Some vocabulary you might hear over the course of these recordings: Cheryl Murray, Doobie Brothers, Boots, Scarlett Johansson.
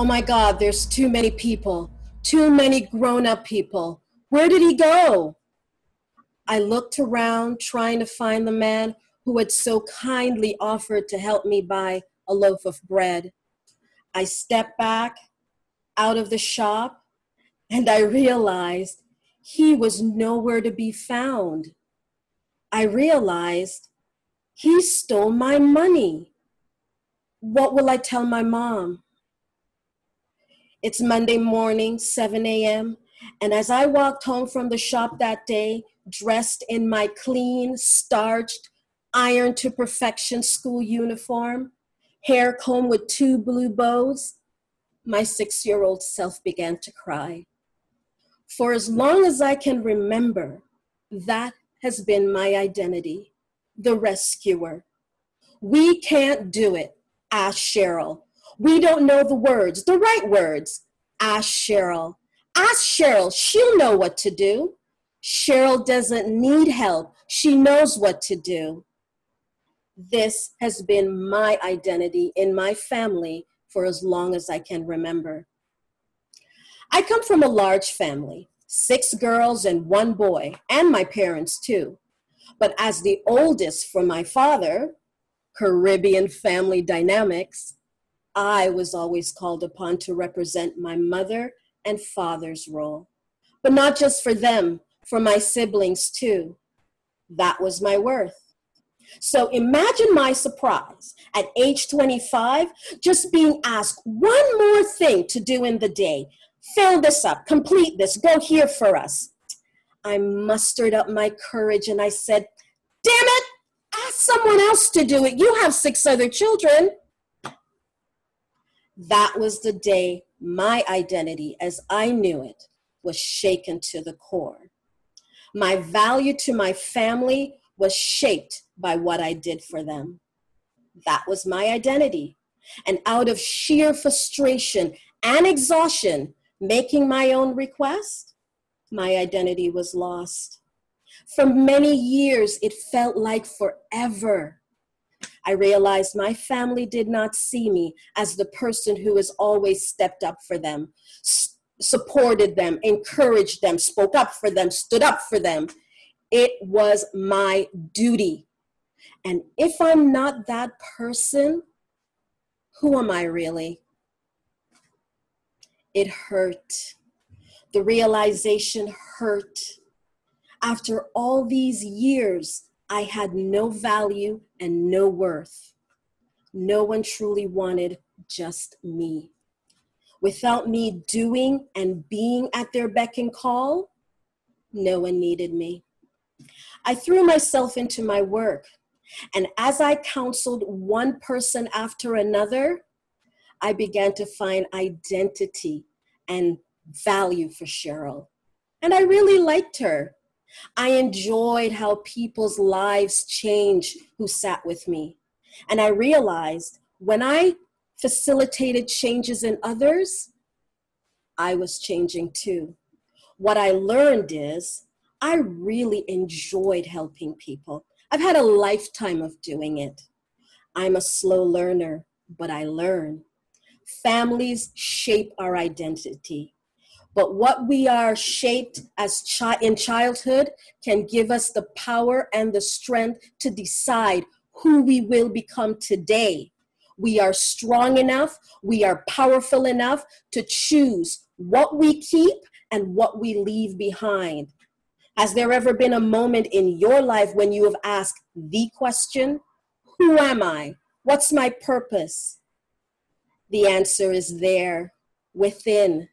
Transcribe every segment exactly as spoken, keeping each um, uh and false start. oh my God, there's too many people, too many grown-up people. Where did he go? I looked around trying to find the man who had so kindly offered to help me buy a loaf of bread. I stepped back out of the shop and I realized he was nowhere to be found. I realized he stole my money. What will I tell my mom? It's Monday morning, seven A M, and as I walked home from the shop that day, dressed in my clean, starched, ironed to perfection school uniform, hair combed with two blue bows, my six-year-old self began to cry. For as long as I can remember, that has been my identity, the rescuer. We can't do it, asked Cheryl. We don't know the words, the right words, asked Cheryl. Ask Cheryl, she'll know what to do. Cheryl doesn't need help, she knows what to do. This has been my identity in my family for as long as I can remember. I come from a large family, six girls and one boy, and my parents too. But as the oldest for my father, Caribbean family dynamics, I was always called upon to represent my mother and father's role. But not just for them, for my siblings too. That was my worth. So imagine my surprise at age twenty-five, just being asked one more thing to do in the day. Fill this up, complete this, go here for us. I mustered up my courage and I said, damn it, ask someone else to do it. You have six other children. That was the day my identity, as I knew it, was shaken to the core. My value to my family was shaped by what I did for them. That was my identity. And out of sheer frustration and exhaustion, making my own request, my identity was lost. For many years, it felt like forever. I realized my family did not see me as the person who has always stepped up for them, supported them, encouraged them, spoke up for them, stood up for them. It was my duty. And if I'm not that person, who am I really? It hurt. The realization hurt. After all these years, I had no value and no worth. No one truly wanted just me. Without me doing and being at their beck and call, no one needed me. I threw myself into my work, and as I counseled one person after another, I began to find identity and value for Cheryl. And I really liked her. I enjoyed how people's lives changed who sat with me. And I realized when I facilitated changes in others, I was changing too. What I learned is I really enjoyed helping people. I've had a lifetime of doing it. I'm a slow learner, but I learn. Families shape our identity, but what we are shaped as chi- in childhood can give us the power and the strength to decide who we will become today. We are strong enough, we are powerful enough to choose what we keep and what we leave behind. Has there ever been a moment in your life when you have asked the question, who am I? What's my purpose? The answer is there, within.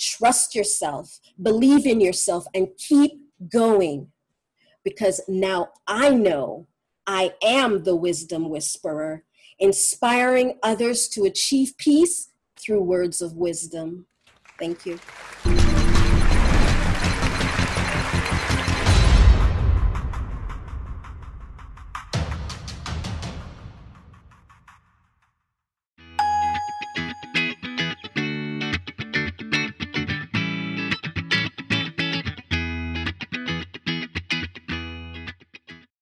Trust yourself, believe in yourself, and keep going. Because now I know I am the wisdom whisperer, inspiring others to achieve peace through words of wisdom. Thank you.